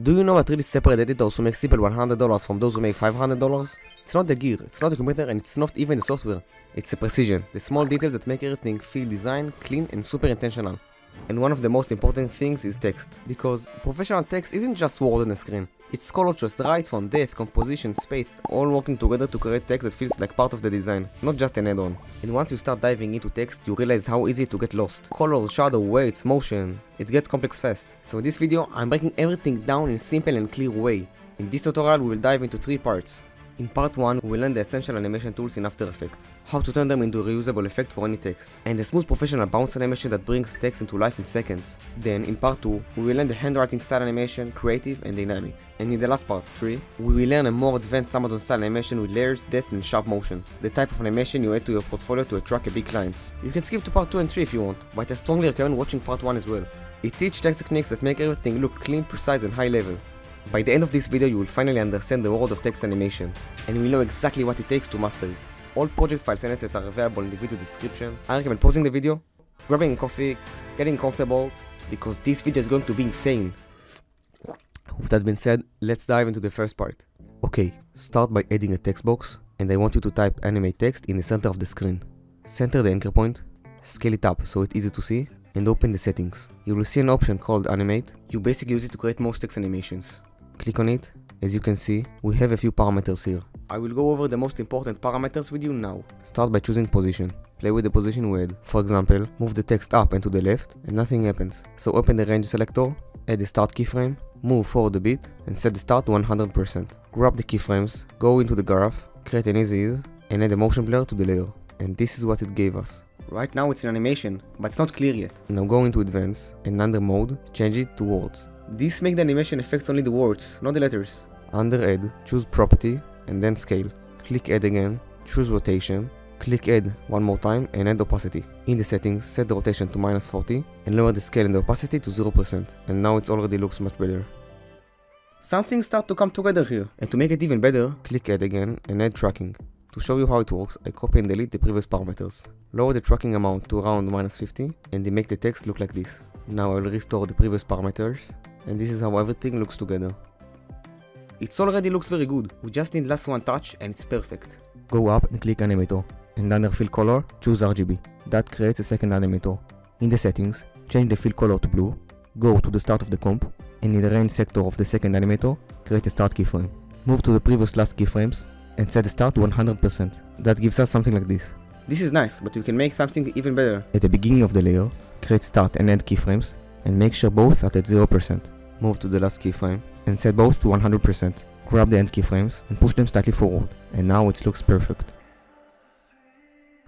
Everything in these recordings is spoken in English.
Do you know what really separate editors who make simple $100 from those who make $500? It's not the gear, it's not the computer, and it's not even the software. It's the precision, the small details that make everything feel designed, clean, and super intentional. And one of the most important things is text, because professional text isn't just words on a screen. It's color choice, right font, depth, composition, space, all working together to create text that feels like part of the design, not just an add-on. And once you start diving into text, you realize how easy to get lost. Colors, shadow, weights, motion, it gets complex fast. So in this video, I'm breaking everything down in a simple and clear way. In this tutorial, we will dive into 3 parts. In part 1, we will learn the essential animation tools in After Effects, how to turn them into a reusable effect for any text, and the smooth professional bounce animation that brings text into life in seconds. Then, in part 2, we will learn the handwriting style animation, creative and dynamic. And in the last part, 3, we will learn a more advanced Amazon style animation with layers, depth and sharp motion, the type of animation you add to your portfolio to attract big clients. You can skip to part 2 and 3 if you want, but I strongly recommend watching part 1 as well. It teaches text techniques that make everything look clean, precise and high level. By the end of this video, you will finally understand the world of text animation, and you will know exactly what it takes to master it. All project files and assets are available in the video description. I recommend pausing the video, grabbing a coffee, getting comfortable, because this video is going to be insane. With that being said, let's dive into the first part. Okay, start by adding a text box, and I want you to type animate text in the center of the screen. Center the anchor point, scale it up so it's easy to see, and open the settings. You will see an option called animate. You basically use it to create most text animations. Click on it. As you can see, we have a few parameters here. I will go over the most important parameters with you now. Start by choosing position. Play with the position we add. For example, move the text up and to the left and nothing happens. So open the range selector, add the start keyframe, move forward a bit and set the start to 100%. Grab the keyframes, go into the graph, create an easy ease and add a motion blur to the layer. And this is what it gave us. Right now it's an animation, but it's not clear yet. Now go into advanced and under mode, change it to words. This makes the animation affects only the words, not the letters. Under Add, choose Property and then Scale. Click Add again, choose Rotation, click Add one more time and add Opacity. In the settings, set the rotation to -40 and lower the scale and the opacity to 0%. And now it already looks much better. Some things start to come together here. And to make it even better, click Add again and add Tracking. To show you how it works, I copy and delete the previous parameters. Lower the tracking amount to around -50 and they make the text look like this. Now I will restore the previous parameters. And this is how everything looks together. It already looks very good, we just need last one touch and it's perfect. Go up and click Animator, and under Fill Color, choose RGB. That creates a second animator. In the settings, change the fill color to blue, go to the start of the comp, and in the range sector of the second animator, create a start keyframe. Move to the previous last keyframes, and set the start to 100%. That gives us something like this. This is nice, but we can make something even better. At the beginning of the layer, create start and end keyframes, and make sure both are at 0%. Move to the last keyframe and set both to 100%. Grab the end keyframes and push them slightly forward, and now it looks perfect.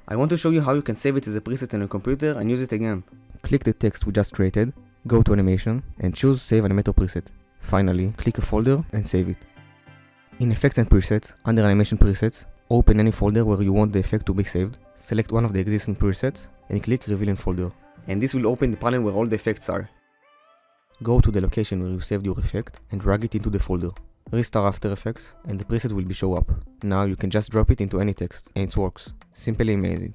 I want to show you how you can save it as a preset on your computer and use it again. Click the text we just created, go to animation and choose save animator preset. Finally, click a folder and save it. In effects and presets, under animation presets, open any folder where you want the effect to be saved, select one of the existing presets and click reveal in folder. And this will open the panel where all the effects are. Go to the location where you saved your effect and drag it into the folder. Restart After Effects and the preset will show up. Now you can just drop it into any text and it works. Simply amazing.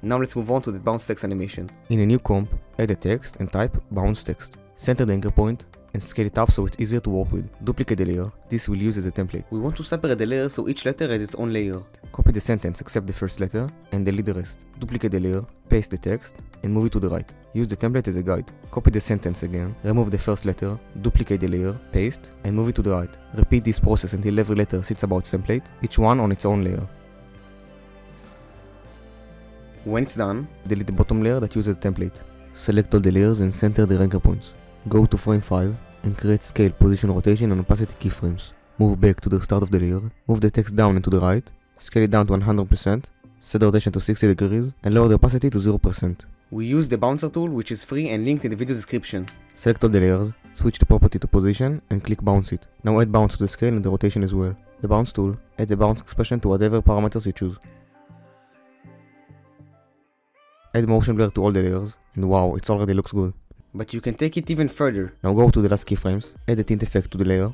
Now let's move on to the bounce text animation. In a new comp, add a text and type bounce text. Center the anchor point and scale it up so it's easier to work with. Duplicate the layer, this will use as a template. We want to separate the layers so each letter has its own layer. Copy the sentence except the first letter and delete the rest. Duplicate the layer, paste the text and move it to the right. Use the template as a guide. Copy the sentence again, remove the first letter, duplicate the layer, paste, and move it to the right. Repeat this process until every letter sits above its template, each one on its own layer. When it's done, delete the bottom layer that uses the template. Select all the layers and center the anchor points. Go to frame 5 and create scale, position, rotation and opacity keyframes. Move back to the start of the layer, move the text down and to the right, scale it down to 100%, set the rotation to 60 degrees and lower the opacity to 0%. We use the bouncer tool which is free and linked in the video description. Select all the layers, switch the property to position and click bounce it. Now add bounce to the scale and the rotation as well. The bounce tool, add the bounce expression to whatever parameters you choose. Add motion blur to all the layers and wow, it already looks good. But you can take it even further. Now go to the last keyframes, add a tint effect to the layer,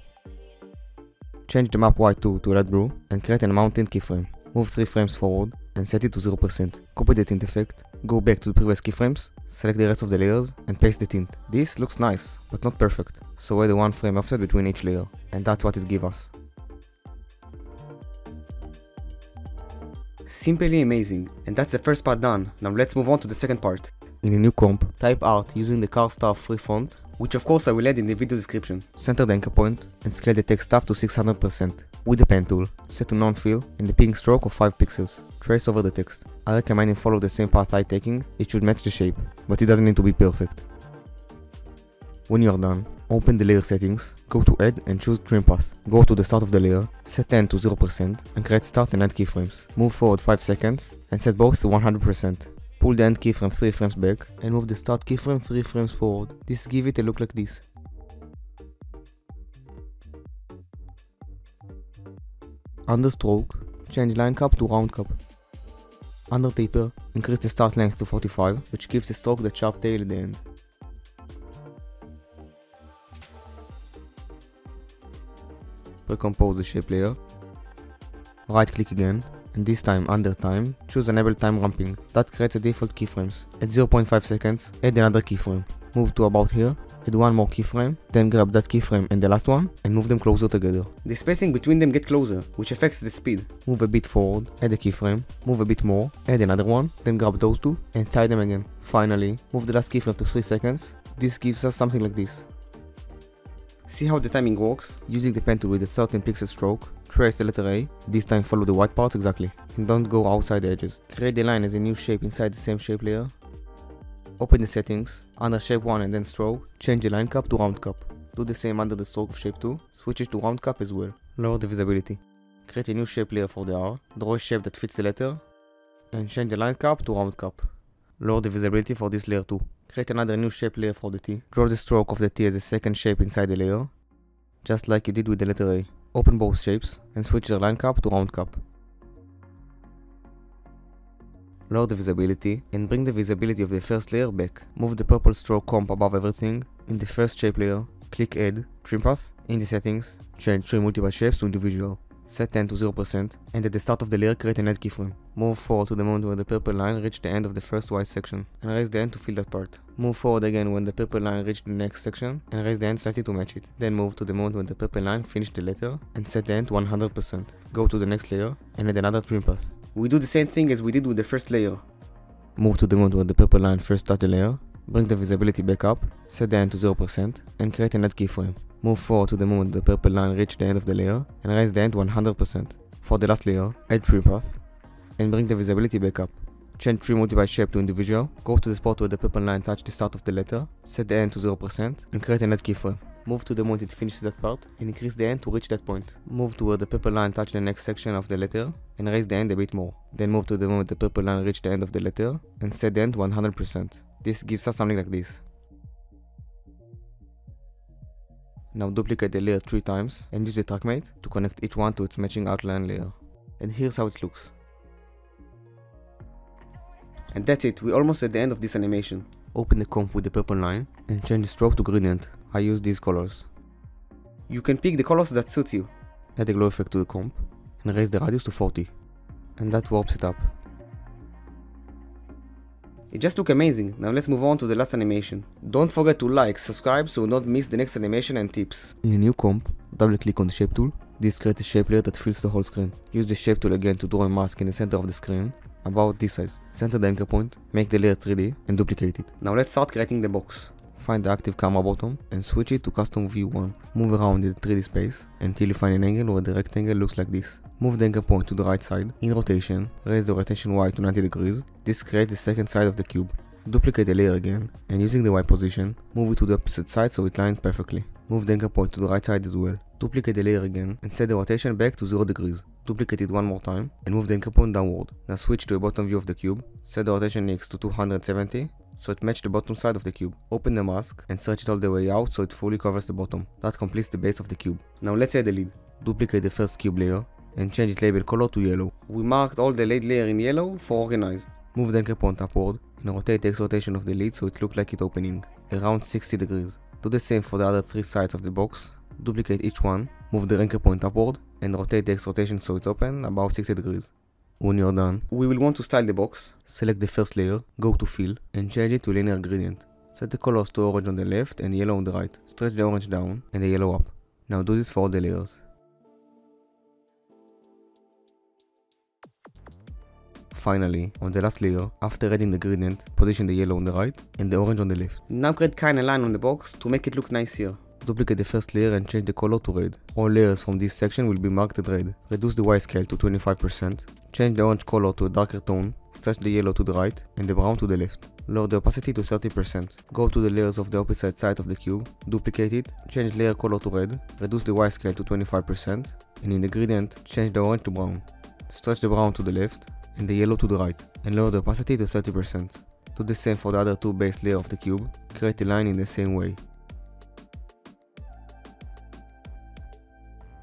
change the map white to light blue and create an amount tint keyframe. Move 3 frames forward and set it to 0%. Copy the tint effect, go back to the previous keyframes, select the rest of the layers and paste the tint. This looks nice, but not perfect, so add a 1 frame offset between each layer, and that's what it gives us. Simply amazing, and that's the first part done. Now let's move on to the second part. In a new comp, type art using the Car Star free font, which of course I will add in the video description. Center the anchor point and scale the text up to 600% with the pen tool, set to non-fill and the pink stroke of 5 pixels. Trace over the text. I recommend you follow the same path I taking, it should match the shape, but it doesn't need to be perfect. When you are done, open the layer settings, go to add and choose trim path. Go to the start of the layer, set 10 to 0% and create start and end keyframes. Move forward 5 seconds and set both to 100%. Pull the end keyframe 3 frames back and move the start keyframe 3 frames forward. This gives it a look like this. Under stroke, change line cap to round cap. Under taper, increase the start length to 45, which gives the stroke that sharp tail at the end. Recompose the shape layer, right click again, and this time under time, choose enable time ramping, that creates the default keyframes. At 0.5 seconds, add another keyframe, move to about here, add one more keyframe, then grab that keyframe and the last one, and move them closer together. The spacing between them get closer, which affects the speed. Move a bit forward, add a keyframe, move a bit more, add another one, then grab those two, and tie them again. Finally, move the last keyframe to 3 seconds, this gives us something like this. See how the timing works? Using the pen tool with the 13 pixel stroke, trace the letter A, this time follow the white parts exactly, and don't go outside the edges. Create the line as a new shape inside the same shape layer. Open the settings, under shape 1 and then stroke, change the line cap to round cap. Do the same under the stroke of shape 2, switch it to round cap as well. Lower the visibility. Create a new shape layer for the R, draw a shape that fits the letter, and change the line cap to round cap. Lower the visibility for this layer too. Create another new shape layer for the T. Draw the stroke of the T as a second shape inside the layer, just like you did with the letter A. Open both shapes and switch the line cap to round cap. Lower the visibility and bring the visibility of the first layer back. Move the purple stroke comp above everything. In the first shape layer, click Add, Trim Path. In the settings, change three multiple shapes to individual. Set 10 to 0% and at the start of the layer create an end keyframe. Move forward to the moment where the purple line reached the end of the first white section and raise the end to fill that part. Move forward again when the purple line reached the next section and raise the end slightly to match it. Then move to the moment when the purple line finished the letter and set the end to 100%. Go to the next layer and add another trim path. We do the same thing as we did with the first layer. Move to the moment where the purple line first touched the layer, bring the visibility back up, set the end to 0% and create an end keyframe. Move forward to the moment the purple line reached the end of the layer and raise the end 100%. For the last layer, add trim path and bring the visibility back up. Change trim multiply shape to individual, go to the spot where the purple line touched the start of the letter, set the end to 0% and create an end keyframe. Move to the moment it finishes that part and increase the end to reach that point. Move to where the purple line touched the next section of the letter and raise the end a bit more. Then move to the moment the purple line reached the end of the letter and set the end 100%. This gives us something like this. Now duplicate the layer 3 times and use the trackmate to connect each one to its matching outline layer. And here's how it looks. And that's it, we're almost at the end of this animation. Open the comp with the purple line and change the stroke to gradient. I use these colors. You can pick the colors that suit you. Add a glow effect to the comp and raise the radius to 40. And that warps it up. It just looked amazing. Now let's move on to the last animation. Don't forget to like, subscribe so you don't miss the next animation and tips. In a new comp, double click on the shape tool. This creates a shape layer that fills the whole screen. Use the shape tool again to draw a mask in the center of the screen, about this size. Center the anchor point, make the layer 3D and duplicate it. Now let's start creating the box. Find the active camera bottom and switch it to custom view 1. Move around in the 3D space until you find an angle where the rectangle looks like this. Move the anchor point to the right side, in rotation, raise the rotation Y to 90 degrees, this creates the second side of the cube. Duplicate the layer again, and using the Y position, move it to the opposite side so it lines perfectly. Move the anchor point to the right side as well. Duplicate the layer again, and set the rotation back to 0 degrees. Duplicate it one more time, and move the anchor point downward. Now switch to a bottom view of the cube, set the rotation X to 270, so it matches the bottom side of the cube. Open the mask and stretch it all the way out so it fully covers the bottom. That completes the base of the cube. Now let's add a lid. Duplicate the first cube layer and change its label color to yellow. We marked all the lid layer in yellow for organized. Move the anchor point upward and rotate the X rotation of the lid so it looks like it's opening, around 60 degrees. Do the same for the other 3 sides of the box. Duplicate each one, move the anchor point upward and rotate the X rotation so it's open, about 60 degrees. When you're done, we will want to style the box. Select the first layer, go to fill, and change it to linear gradient. Set the colors to orange on the left and yellow on the right. Stretch the orange down and the yellow up. Now do this for all the layers. Finally, on the last layer, after adding the gradient, position the yellow on the right and the orange on the left. Now create kind of line on the box to make it look nicer. Duplicate the first layer and change the color to red. All layers from this section will be marked red. Reduce the Y scale to 25%. Change the orange color to a darker tone. Stretch the yellow to the right and the brown to the left. Lower the opacity to 30%. Go to the layers of the opposite side of the cube. Duplicate it. Change layer color to red. Reduce the Y scale to 25%. And in the gradient, change the orange to brown. Stretch the brown to the left and the yellow to the right, and lower the opacity to 30%. Do the same for the other two base layers of the cube. Create a line in the same way.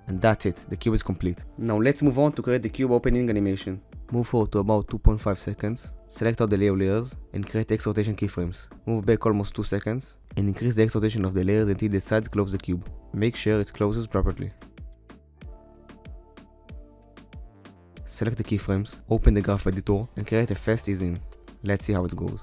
And that's it, the cube is complete. Now let's move on to create the cube opening animation. Move forward to about 2.5 seconds, select all the layer layers, and create X rotation keyframes. Move back almost 2 seconds, and increase the X rotation of the layers until the sides close the cube. Make sure it closes properly. Select the keyframes, open the graph editor, and create a fast ease-in. Let's see how it goes.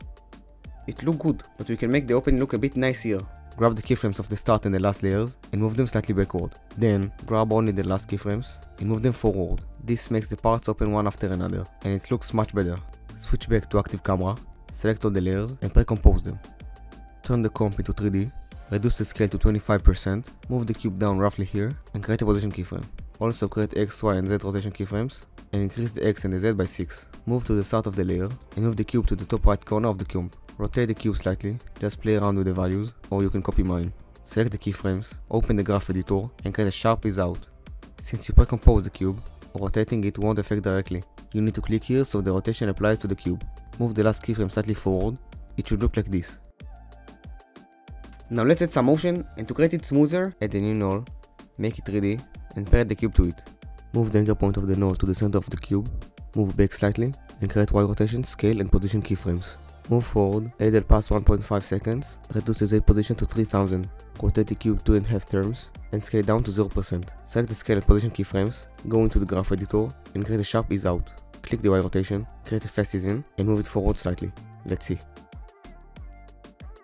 It looks good, but we can make the opening look a bit nicer. Grab the keyframes of the start and the last layers, and move them slightly backward. Then, grab only the last keyframes, and move them forward. This makes the parts open one after another, and it looks much better. Switch back to active camera, select all the layers, and pre-compose them. Turn the comp into 3D, reduce the scale to 25%, move the cube down roughly here, and create a position keyframe. Also create X, Y, and Z rotation keyframes, and increase the X and the Z by 6. Move to the start of the layer, and move the cube to the top right corner of the cube. Rotate the cube slightly, just play around with the values, or you can copy mine. Select the keyframes, open the graph editor, and create a sharp ease out. Since you pre-compose the cube, rotating it won't affect directly. You need to click here so the rotation applies to the cube. Move the last keyframe slightly forward, it should look like this. Now let's add some motion, and to create it smoother, add a new null, make it 3D, and parrot the cube to it. Move the anchor point of the null to the center of the cube, move back slightly, and create Y rotation, scale, and position keyframes. Move forward, edit the past 1.5 seconds, reduce the Z position to 3000, rotate the cube 2.5 terms, and scale down to 0%. Select the scale and position keyframes, go into the graph editor, and create a sharp ease out. Click the Y rotation, create a fast ease in, and move it forward slightly. Let's see.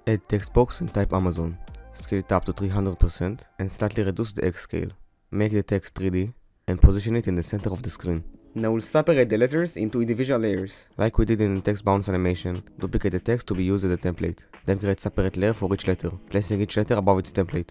Add text box and type Amazon. Scale it up to 300%, and slightly reduce the X scale. Make the text 3D, and position it in the center of the screen. Now we'll separate the letters into individual layers. Like we did in the text bounce animation, duplicate the text to be used as a template. Then create separate layer for each letter, placing each letter above its template.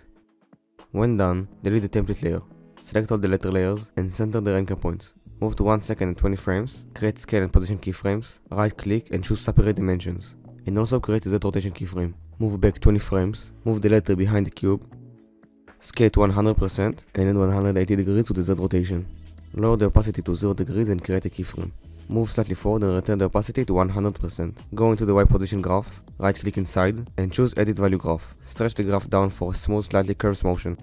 When done, delete the template layer. Select all the letter layers and center the anchor points. Move to 1 second and 20 frames, create scale and position keyframes, right click and choose separate dimensions. And also create a Z rotation keyframe. Move back 20 frames, move the letter behind the cube, scale to 100% and then 180 degrees to the Z rotation. Lower the opacity to 0 degrees and create a keyframe. Move slightly forward and return the opacity to 100%. Go into the Y position graph, right click inside and choose edit value graph. Stretch the graph down for a smooth slightly curved motion.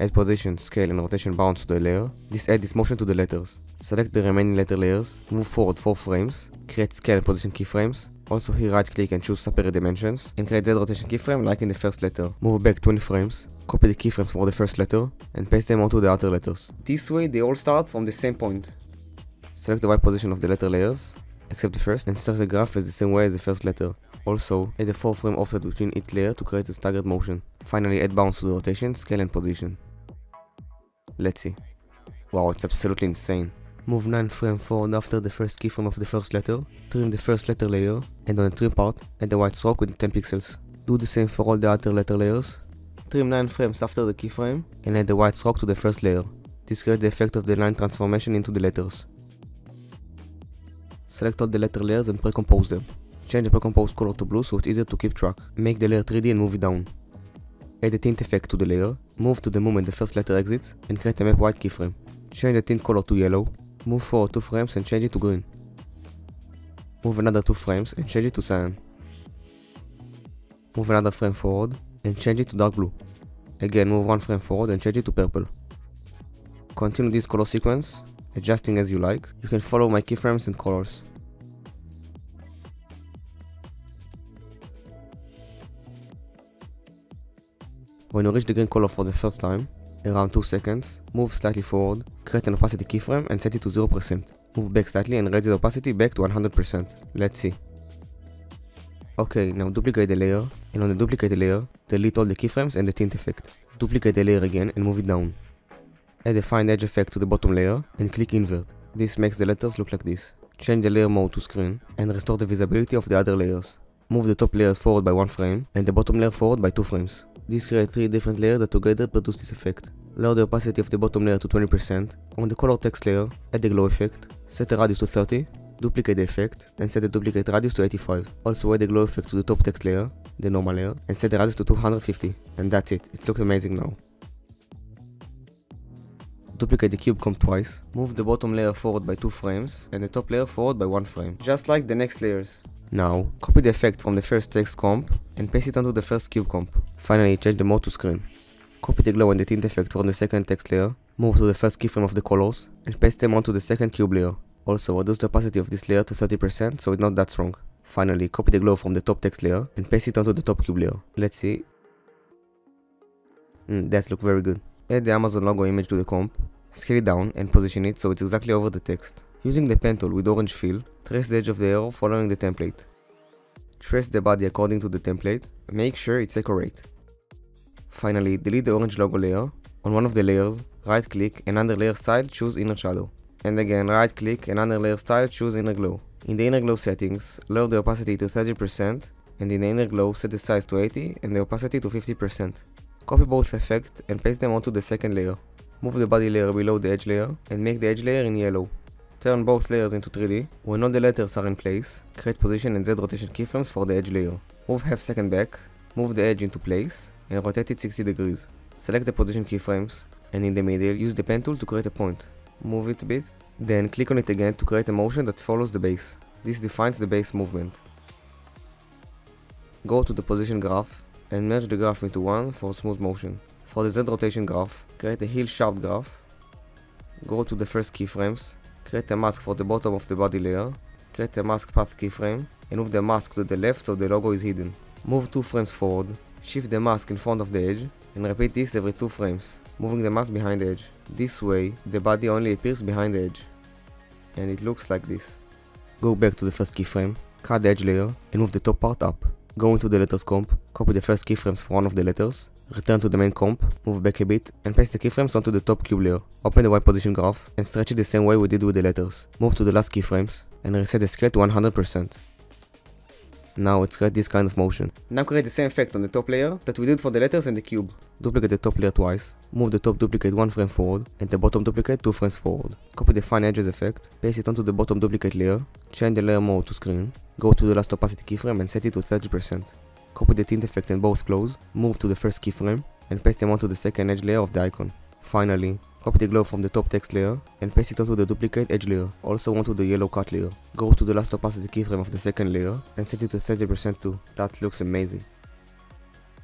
Add position, scale and rotation bounds to the layer. This adds this motion to the letters. Select the remaining letter layers, move forward 4 frames, create scale and position keyframes. Also here right click and choose separate dimensions and create Z rotation keyframe like in the first letter. Move back 20 frames, copy the keyframes for the first letter and paste them onto the other letters. This way they all start from the same point. Select the Y position of the letter layers, except the first, and start the graph as the same way as the first letter. Also, add a 4 frame offset between each layer to create a staggered motion. Finally add bounds to the rotation, scale and position. Let's see. Wow, it's absolutely insane. Move 9 frames forward after the first keyframe of the first letter, trim the first letter layer, and on the trim part, add a white stroke with 10 pixels. Do the same for all the other letter layers. Trim 9 frames after the keyframe, and add a white stroke to the first layer. This creates the effect of the line transformation into the letters. Select all the letter layers and pre-compose them. Change the pre-compose color to blue so it's easier to keep track. Make the layer 3D and move it down. Add a tint effect to the layer, move to the moment the first letter exits, and create a map white keyframe. Change the tint color to yellow. Move forward 2 frames and change it to green. Move another 2 frames and change it to cyan. Move another frame forward and change it to dark blue. Again move 1 frame forward and change it to purple. Continue this color sequence, adjusting as you like. You can follow my keyframes and colors. When you reach the green color for the first time, around 2 seconds, move slightly forward, create an opacity keyframe and set it to 0%. Move back slightly and raise the opacity back to 100%. Let's see. Okay, now duplicate the layer, and on the duplicated layer, delete all the keyframes and the tint effect. Duplicate the layer again and move it down. Add a fine edge effect to the bottom layer and click invert. This makes the letters look like this. Change the layer mode to screen and restore the visibility of the other layers. Move the top layer forward by 1 frame and the bottom layer forward by 2 frames. This creates 3 different layers that together produce this effect. Lower the opacity of the bottom layer to 20%, on the color text layer, add the glow effect, set the radius to 30, duplicate the effect, and set the duplicate radius to 85. Also add the glow effect to the top text layer, the normal layer, and set the radius to 250. And that's it, it looks amazing now. Duplicate the cube comp twice, move the bottom layer forward by 2 frames, and the top layer forward by 1 frame, just like the next layers. Now, copy the effect from the first text comp, and paste it onto the first cube comp. Finally, change the mode to screen. Copy the glow and the tint effect from the second text layer, move to the first keyframe of the colors, and paste them onto the second cube layer. Also, reduce the opacity of this layer to 30% so it's not that strong. Finally, copy the glow from the top text layer, and paste it onto the top cube layer. Let's see. That looks very good. Add the Amazon logo image to the comp, scale it down and position it so it's exactly over the text. Using the pen tool with orange fill, trace the edge of the arrow following the template. Trace the body according to the template, make sure it's accurate. Finally, delete the orange logo layer. On one of the layers, right click and under layer style choose inner shadow. And again right click and under layer style choose inner glow. In the inner glow settings, lower the opacity to 30% and in the inner glow set the size to 80 and the opacity to 50%. Copy both effects and paste them onto the second layer. Move the body layer below the edge layer and make the edge layer in yellow. Turn both layers into 3D. When all the letters are in place, create position and Z rotation keyframes for the edge layer. Move half second back, move the edge into place, and rotate it 60 degrees. Select the position keyframes, and in the middle use the pen tool to create a point. Move it a bit, then click on it again to create a motion that follows the base. This defines the base movement. Go to the position graph, and merge the graph into one for smooth motion. For the Z rotation graph, create a heel sharp graph. Go to the first keyframes. Create a mask for the bottom of the body layer, create a mask path keyframe, and move the mask to the left so the logo is hidden. Move 2 frames forward, shift the mask in front of the edge, and repeat this every 2 frames, moving the mask behind the edge. This way, the body only appears behind the edge. And it looks like this. Go back to the first keyframe, cut the edge layer, and move the top part up. Go into the letters comp, copy the first keyframes for one of the letters, return to the main comp, move back a bit, and paste the keyframes onto the top cube layer. Open the Y position graph, and stretch it the same way we did with the letters. Move to the last keyframes, and reset the scale to 100%. Now let's create this kind of motion. Now create the same effect on the top layer that we did for the letters and the cube. Duplicate the top layer twice, move the top duplicate 1 frame forward, and the bottom duplicate 2 frames forward. Copy the fine edges effect, paste it onto the bottom duplicate layer, change the layer mode to screen, go to the last opacity keyframe and set it to 30%. Copy the tint effect in both glows, move to the first keyframe, and paste them onto the second edge layer of the icon. Finally, copy the glow from the top text layer, and paste it onto the duplicate edge layer, also onto the yellow cut layer. Go to the last opacity keyframe of the second layer, and set it to 30% too. That looks amazing.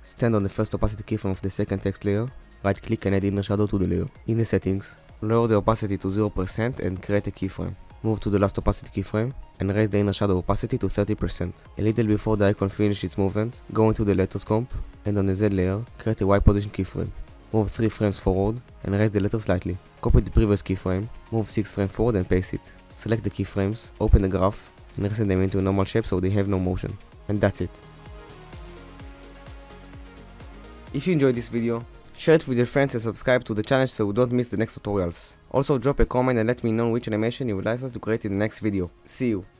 Stand on the first opacity keyframe of the second text layer, right click and add inner shadow to the layer. In the settings, lower the opacity to 0% and create a keyframe. Move to the last opacity keyframe, and raise the inner shadow opacity to 30%. A little before the icon finishes its movement, go into the letters comp, and on the Z layer, create a Y position keyframe. Move 3 frames forward, and raise the letter slightly. Copy the previous keyframe, move 6 frames forward and paste it. Select the keyframes, open the graph, and reset them into a normal shape so they have no motion. And that's it. If you enjoyed this video, share it with your friends and subscribe to the channel so you don't miss the next tutorials. Also drop a comment and let me know which animation you would like us to create in the next video. See you!